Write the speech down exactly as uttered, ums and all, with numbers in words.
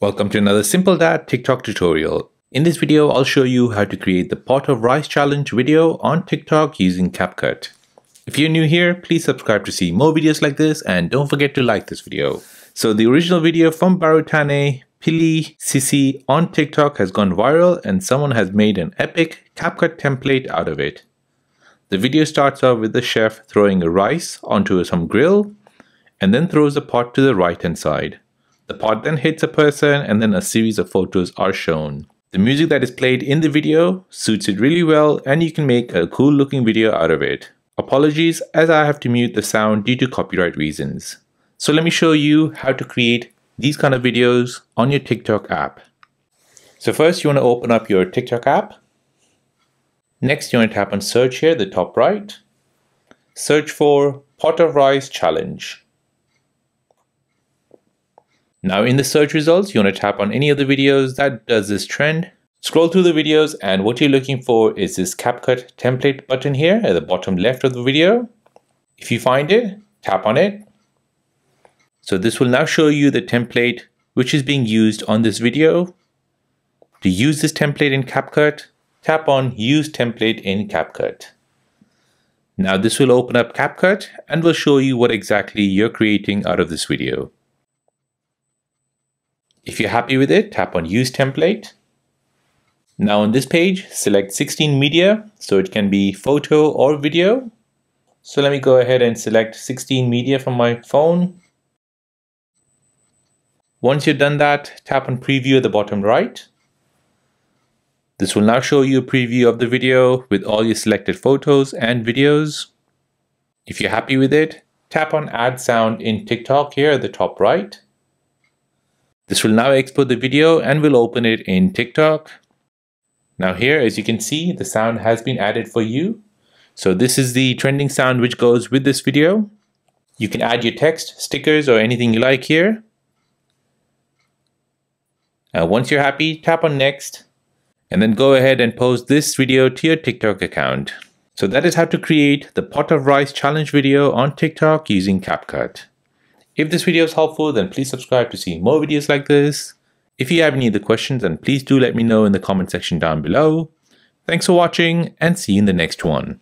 Welcome to another Simple Dad TikTok tutorial. In this video, I'll show you how to create the pot of rice challenge video on TikTok using CapCut. If you're new here, please subscribe to see more videos like this and don't forget to like this video. So the original video from Barutane, Pili, Sisi on TikTok has gone viral and someone has made an epic CapCut template out of it. The video starts off with the chef throwing a rice onto some grill and then throws the pot to the right hand side. The pot then hits a person and then a series of photos are shown. The music that is played in the video suits it really well and you can make a cool looking video out of it. Apologies as I have to mute the sound due to copyright reasons. So let me show you how to create these kind of videos on your TikTok app. So first you want to open up your TikTok app. Next you want to tap on search here at the top right. Search for pot of rice challenge. Now in the search results, you want to tap on any of the videos that does this trend. Scroll through the videos and what you're looking for is this CapCut template button here at the bottom left of the video. If you find it, tap on it. So this will now show you the template which is being used on this video. To use this template in CapCut, tap on Use Template in CapCut. Now this will open up CapCut and will show you what exactly you're creating out of this video. If you're happy with it, tap on Use Template. Now on this page, select sixteen media, so it can be photo or video. So let me go ahead and select sixteen media from my phone. Once you've done that, tap on Preview at the bottom right. This will now show you a preview of the video with all your selected photos and videos. If you're happy with it, tap on Add Sound in TikTok here at the top right. This will now export the video and we'll open it in TikTok. Now here, as you can see, the sound has been added for you. So this is the trending sound which goes with this video. You can add your text, stickers, or anything you like here. Now, once you're happy, tap on Next, and then go ahead and post this video to your TikTok account. So that is how to create the pot of rice challenge video on TikTok using CapCut. If this video is helpful, then please subscribe to see more videos like this. If you have any other questions, then please do let me know in the comment section down below. Thanks for watching and see you in the next one.